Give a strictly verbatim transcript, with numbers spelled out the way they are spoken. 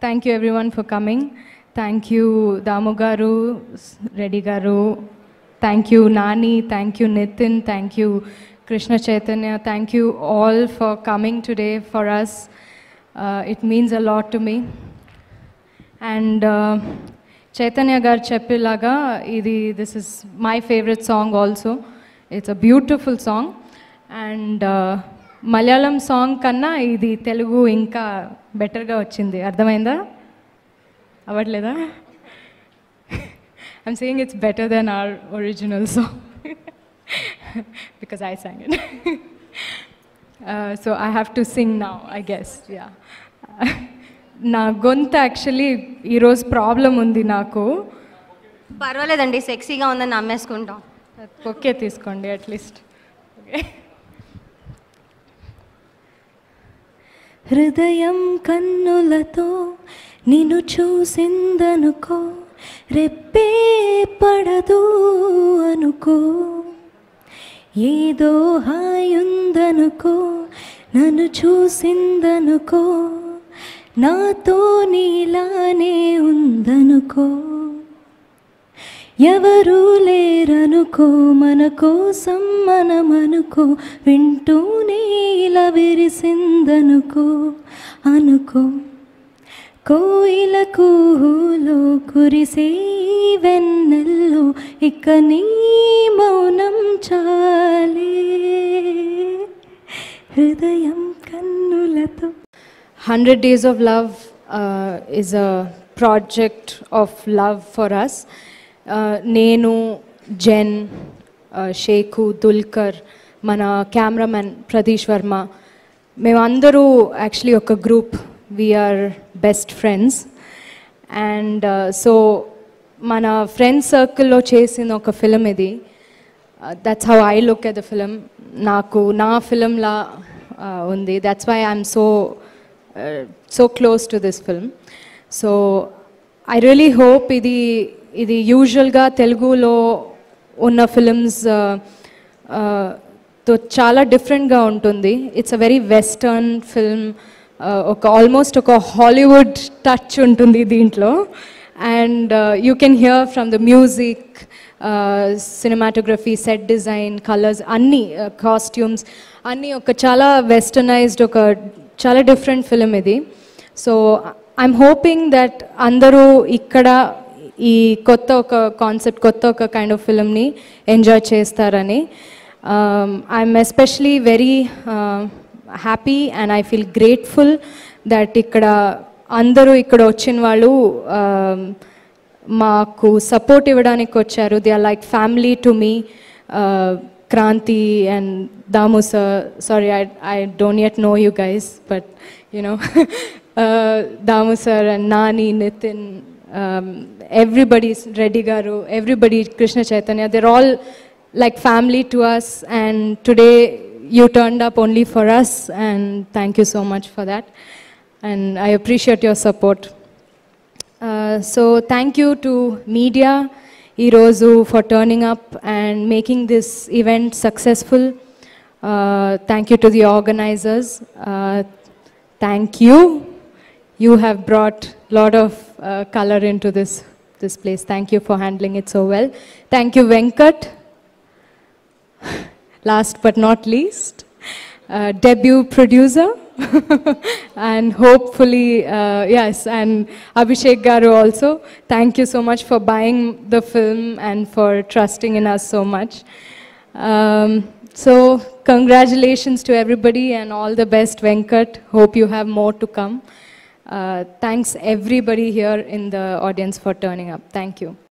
Thank you everyone for coming. Thank you Damugaru, Redigaru. Thank you Nani, thank you Nitin, thank you Krishna Chaitanya. Thank you all for coming today for us. Uh, it means a lot to me. And uh, Chaitanya Gar Chepilaga, this is my favorite song also. It's a beautiful song. And uh, Malayalam song kanna idi Telugu inka better ga vachindi. Ardhamainda? Avvatleda? I'm saying it's better than our original song because I sang it. uh, so I have to sing now, I guess. Yeah. Na gonta actually ee roz problem undi naku. Parvaledandi sexy ga undani nammeskuntam. Okay teeskondi at least. Okay. హృదయం కన్నులతో నిను చూసిందనుకో రెప్పే పడదు అనుకో ఏదో హాయుందనుకో నన్ను చూసిందనుకో నాతో నీలానే ఉందనుకో ఎవరూ లేరనుకో మన కోసం మనమనుకో వింటూనే ఇలా విరిసిందనుకో అనుకో కోయిల కూహులో కురిసే వెన్నెల్లో ఇక నీ మౌనం చాలే హృదయం కన్నులతో hundred days of love is a project of love for us. Nenu, Jen, Sheku, Dulquer, mana cameraman Pradesh Varma, memandaru actually oka group, we are best friends. And uh, so mana friend circle lo chesin oka film idi. That's how I look at the film. Naku na film la undi. That's why I'm so uh, so close to this film. So I really hope idi ఇది యూజువల్గా తెలుగులో ఉన్న films తో చాలా డిఫరెంట్గా ఉంటుంది. It's a very western film, ఒక almost ఒక హాలీవుడ్ టచ్ ఉంటుంది దీంట్లో. And you can hear from the music, cinematography, set design, colours, అన్నీ కాస్ట్యూమ్స్ అన్నీ ఒక చాలా వెస్టర్నైజ్డ్, ఒక చాలా డిఫరెంట్ ఫిలిం ఇది. సో ఐఎమ్ హోపింగ్ దట్ అందరూ ఇక్కడ ఈ కొత్త ఒక కాన్సెప్ట్, కొత్త ఒక కైండ్ ఆఫ్ ఫిల్మ్ని ఎంజాయ్ చేస్తారని. I'm especially very happy and I feel grateful that ఇక్కడ అందరూ ఇక్కడ వచ్చిన వాళ్ళు మాకు సపోర్ట్ ఇవ్వడానికి వచ్చారు. They are like family to me. Kranti and Damu sir, sorry I, I don't yet know you guys, but you know, uh, Damu sir and Nani, Nitin, Um, everybody, Redigaru, everybody, Krishna Chaitanya, they're all like family to us, and today you turned up only for us, and thank you so much for that, and I appreciate your support. Uh, so thank you to media, Erozu, for turning up and making this event successful. Uh, thank you to the organizers. Uh, thank you. You have brought a lot of uh, color into this, this place. Thank you for handling it so well. Thank you, Venkat. Last but not least, uh, debut producer. And hopefully, uh, yes, and Abhishek Garu also. Thank you so much for buying the film and for trusting in us so much. Um, so, congratulations to everybody and all the best, Venkat. Hope you have more to come. Uh, thanks everybody here in the audience for turning up. Thank you.